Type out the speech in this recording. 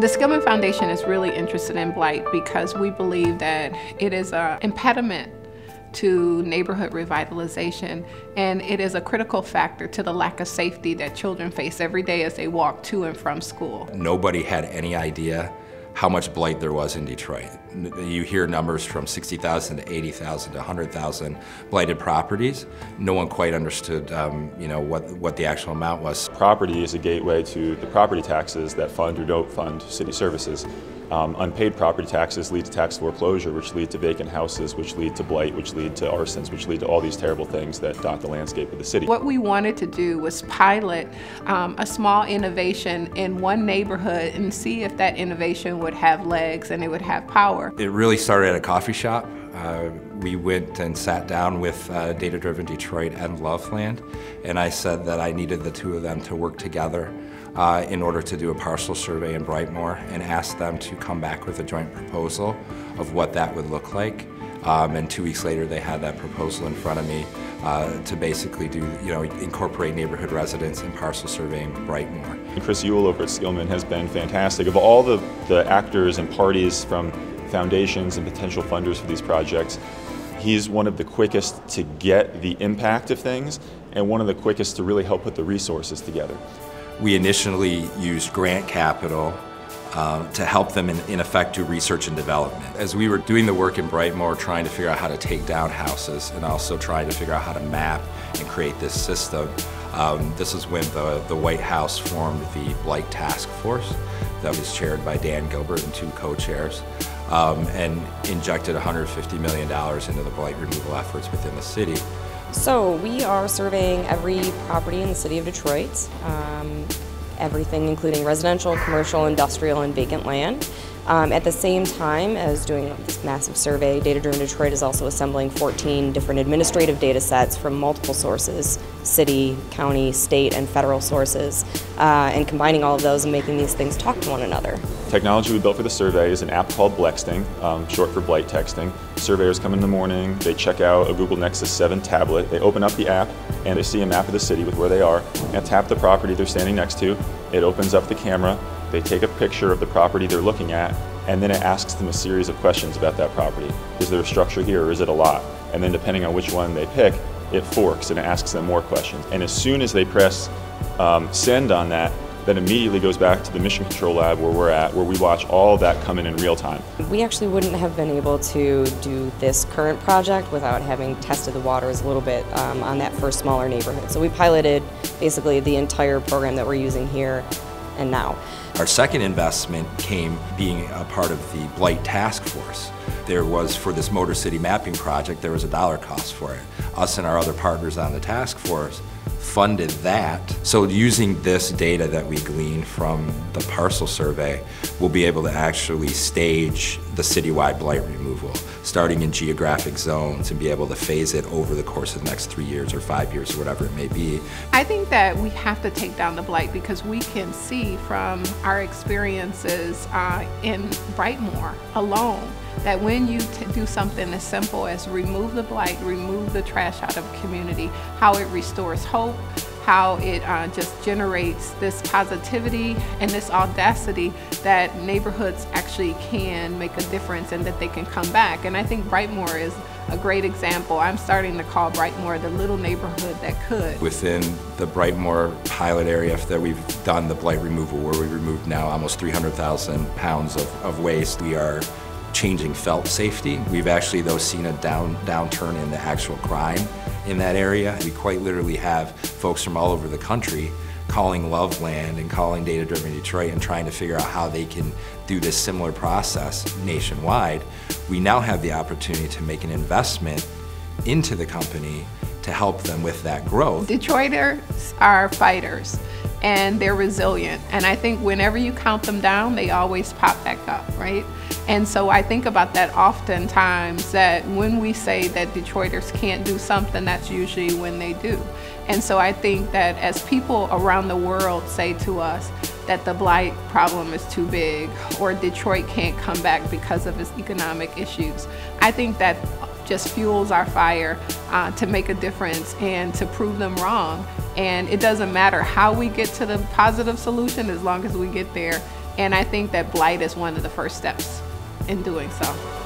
The Skillman Foundation is really interested in blight because we believe that it is an impediment to neighborhood revitalization, and it is a critical factor to the lack of safety that children face every day as they walk to and from school. Nobody had any idea how much blight there was in Detroit. You hear numbers from 60,000 to 80,000 to 100,000 blighted properties. No one quite understood what the actual amount was. Property is a gateway to the property taxes that fund or don't fund city services. Unpaid property taxes lead to tax foreclosure, which lead to vacant houses, which lead to blight, which lead to arsons, which lead to all these terrible things that dot the landscape of the city. What we wanted to do was pilot a small innovation in one neighborhood and see if that innovation would have legs and it would have power. It really started at a coffee shop. We went and sat down with Data-Driven Detroit and Loveland, and I said that I needed the two of them to work together in order to do a parcel survey in Brightmoor, and asked them to come back with a joint proposal of what that would look like. And 2 weeks later, they had that proposal in front of me to basically incorporate neighborhood residents in parcel surveying Brightmoor. Chris Ewell over at Skillman has been fantastic. Of all the actors and parties from foundations and potential funders for these projects, he's one of the quickest to get the impact of things and one of the quickest to really help put the resources together. We initially used grant capital to help them in effect do research and development. As we were doing the work in Brightmoor, trying to figure out how to take down houses and also trying to figure out how to map and create this system, this is when the White House formed the Blight Task Force that was chaired by Dan Gilbert and two co-chairs. And injected $150 million into the blight removal efforts within the city. So we are surveying every property in the city of Detroit, everything including residential, commercial, industrial, and vacant land. At the same time as doing this massive survey, Data-Driven Detroit is also assembling 14 different administrative data sets from multiple sources, city, county, state, and federal sources, and combining all of those and making these things talk to one another. Technology we built for the survey is an app called Blexting, short for blight texting. Surveyors come in the morning, they check out a Google Nexus 7 tablet, they open up the app, and they see a map of the city with where they are, and tap the property they're standing next to. It opens up the camera, they take a picture of the property they're looking at, and then it asks them a series of questions about that property. Is there a structure here, or is it a lot? And then depending on which one they pick, it forks and it asks them more questions. And as soon as they press send on that, that immediately goes back to the Mission Control Lab where we're at, where we watch all that come in real time. We actually wouldn't have been able to do this current project without having tested the waters a little bit on that first smaller neighborhood. So we piloted basically the entire program that we're using here and now. Our second investment came being a part of the Blight Task Force. There was, for this Motor City Mapping project, there was a dollar cost for it. Us and our other partners on the task force funded that. So using this data that we glean from the parcel survey, we'll be able to actually stage the citywide blight removal, starting in geographic zones and be able to phase it over the course of the next 3 years or 5 years or whatever it may be. I think that we have to take down the blight because we can see from our experiences in Brightmoor alone that when you do something as simple as remove the blight, remove the trash out of community, how it restores hope, how it just generates this positivity and this audacity that neighborhoods actually can make a difference and that they can come back. And I think Brightmoor is a great example. I'm starting to call Brightmoor the little neighborhood that could. Within the Brightmoor pilot area that we've done the blight removal, where we removed now almost 300,000 pounds of waste, we are changing felt safety. We've actually, though, seen a downturn in the actual crime in that area. We quite literally have folks from all over the country calling Loveland and calling Data-Driven Detroit and trying to figure out how they can do this similar process nationwide. We now have the opportunity to make an investment into the company to help them with that growth. Detroiters are fighters, and they're resilient. And I think whenever you count them down, they always pop back up, right? And so I think about that oftentimes, that when we say that Detroiters can't do something, that's usually when they do. And so I think that as people around the world say to us that the blight problem is too big or Detroit can't come back because of its economic issues, I think that just fuels our fire to make a difference and to prove them wrong. And it doesn't matter how we get to the positive solution as long as we get there And I think that blight is one of the first steps in doing so.